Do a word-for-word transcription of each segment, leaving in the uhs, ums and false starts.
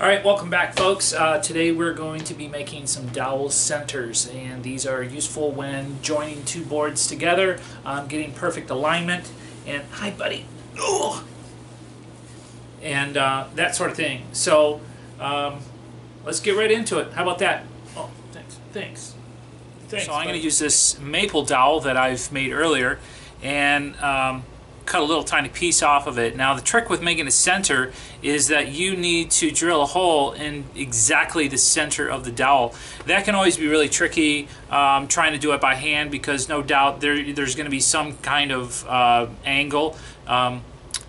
Alright, welcome back folks. Uh, today we're going to be making some dowel centers, and these are useful when joining two boards together, um, getting perfect alignment, and hi buddy, Ugh! and uh, that sort of thing. So um, let's get right into it. How about that? Oh, thanks. Thanks. thanks so I'm going to use this maple dowel that I've made earlier and um, cut a little tiny piece off of it. Now the trick with making a center is that you need to drill a hole in exactly the center of the dowel. That can always be really tricky um, trying to do it by hand, because no doubt there, there's going to be some kind of uh, angle, um,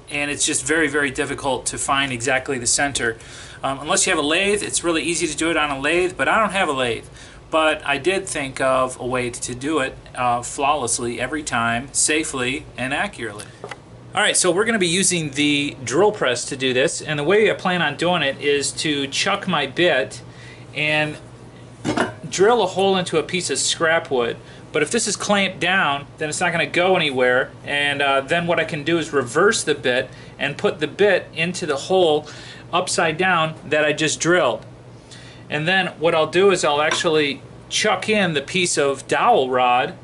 and it's just very very difficult to find exactly the center. Um, unless you have a lathe, it's really easy to do it on a lathe, but I don't have a lathe. But I did think of a way to do it uh, flawlessly every time, safely and accurately. Alright, so we're going to be using the drill press to do this, and the way I plan on doing it is to chuck my bit and drill a hole into a piece of scrap wood. But if this is clamped down, then it's not going to go anywhere, and uh, then what I can do is reverse the bit and put the bit into the hole upside down that I just drilled. And then what I'll do is I'll actually chuck in the piece of dowel rod,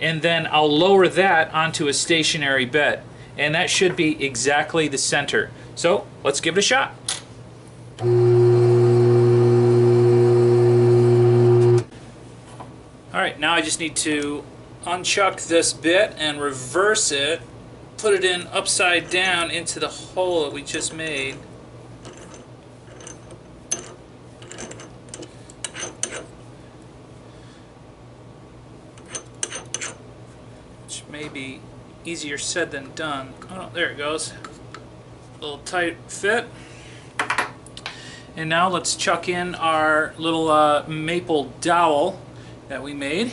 and then I'll lower that onto a stationary bed, and that should be exactly the center. So let's give it a shot. Alright, now I just need to unchuck this bit and reverse it, put it in upside down into the hole that we just made. Maybe easier said than done. Oh, there it goes. A little tight fit. And now let's chuck in our little uh, maple dowel that we made.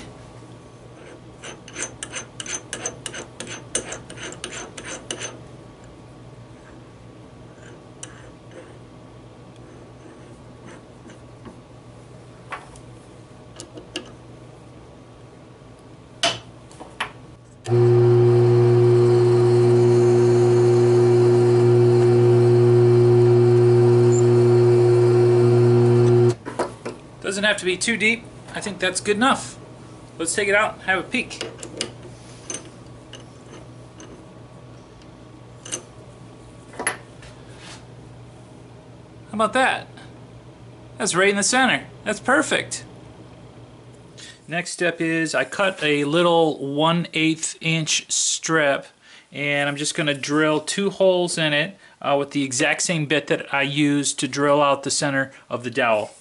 Doesn't have to be too deep. I think that's good enough. Let's take it out and have a peek. How about that? That's right in the center. That's perfect. Next step is I cut a little one eighth inch strip, and I'm just going to drill two holes in it uh, with the exact same bit that I used to drill out the center of the dowel.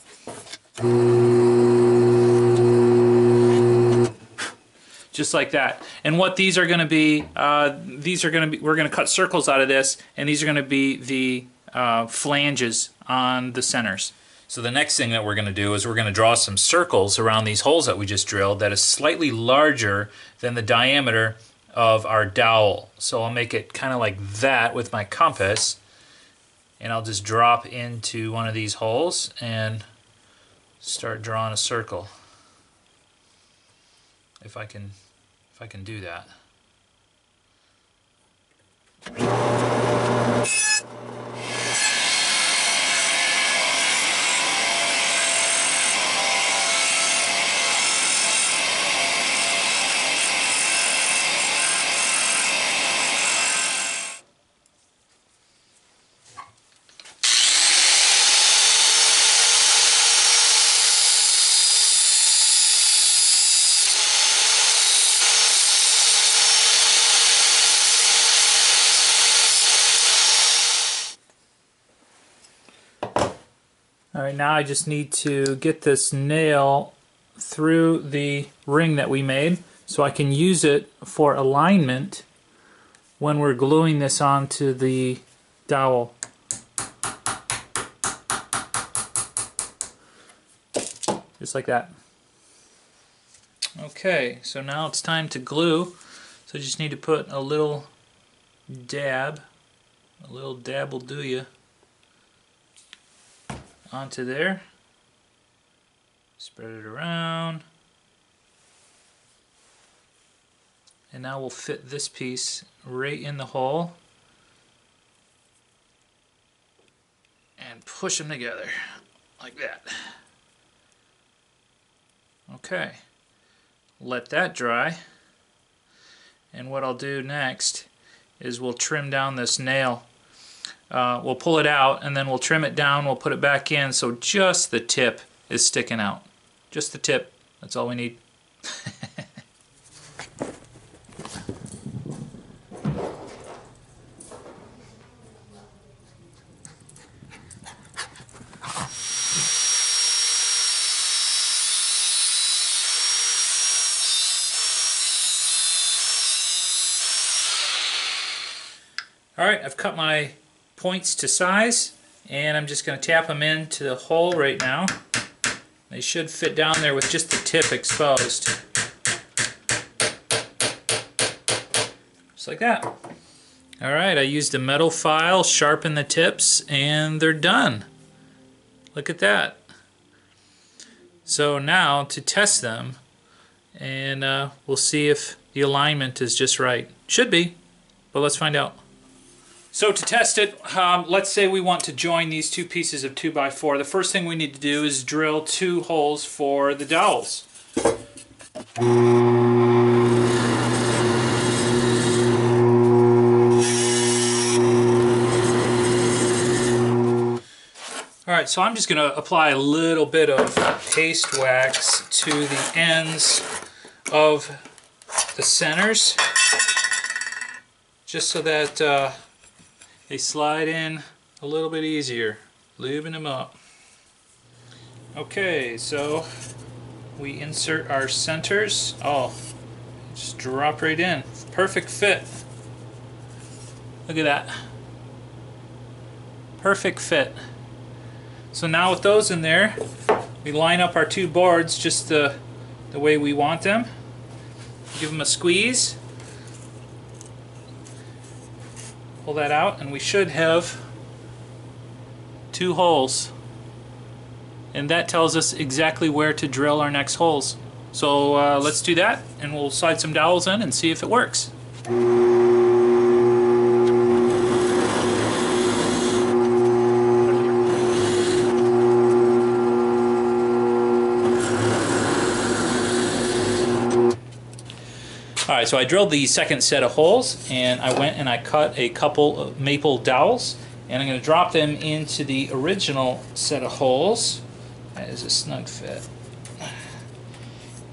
Just like that. And what these are going to be, uh, these are going to be, we're going to cut circles out of this, and these are going to be the uh, flanges on the centers. So the next thing that we're going to do is we're going to draw some circles around these holes that we just drilled that is slightly larger than the diameter of our dowel. So I'll make it kind of like that with my compass, and I'll just drop into one of these holes and start drawing a circle. If I can, if I can do that. Alright, now I just need to get this nail through the ring that we made so I can use it for alignment when we're gluing this onto the dowel. Just like that. Okay, so now it's time to glue. So I just need to put a little dab, a little dab will do ya, onto there, spread it around, and now we'll fit this piece right in the hole, and and push them together like that. Okay, let that dry, and what I'll do next is we'll trim down this nail. Uh, we'll pull it out and then we'll trim it down, we'll put it back in so just the tip is sticking out. Just the tip, that's all we need. Alright, I've cut my points to size and I'm just going to tap them into the hole right now. They should fit down there with just the tip exposed. Just like that. Alright, I used a metal file, sharpened the tips, and they're done. Look at that. So now to test them, and uh, we'll see if the alignment is just right. Should be, but let's find out. So to test it, um, let's say we want to join these two pieces of two by four. The first thing we need to do is drill two holes for the dowels. Alright, so I'm just going to apply a little bit of paste wax to the ends of the centers, just so that uh, they slide in a little bit easier, lubing them up. Okay, so we insert our centers. Oh, just drop right in. Perfect fit. Look at that. Perfect fit. So now with those in there, we line up our two boards just the, the way we want them. Give them a squeeze. Pull that out, and we should have two holes, and that tells us exactly where to drill our next holes. So uh, let's do that, and we'll slide some dowels in and see if it works. Alright, so I drilled the second set of holes, and I went and I cut a couple of maple dowels, and I'm going to drop them into the original set of holes. That is a snug fit.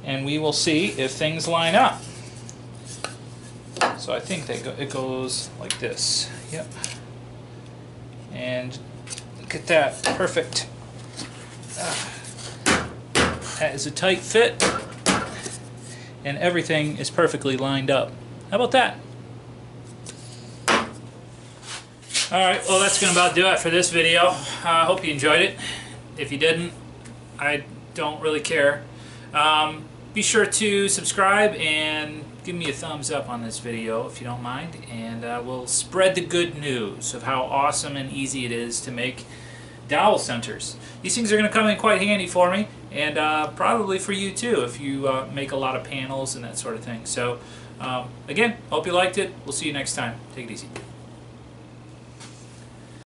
And we will see if things line up. So I think that go, it goes like this. Yep. And look at that. Perfect. That is a tight fit. And everything is perfectly lined up. How about that? Alright, well that's going to about do it for this video. I uh, hope you enjoyed it. If you didn't, I don't really care. Um, be sure to subscribe and give me a thumbs up on this video if you don't mind. And uh, we'll spread the good news of how awesome and easy it is to make dowel centers. These things are going to come in quite handy for me, and uh, probably for you too if you uh, make a lot of panels and that sort of thing. So um, again, hope you liked it. We'll see you next time. Take it easy.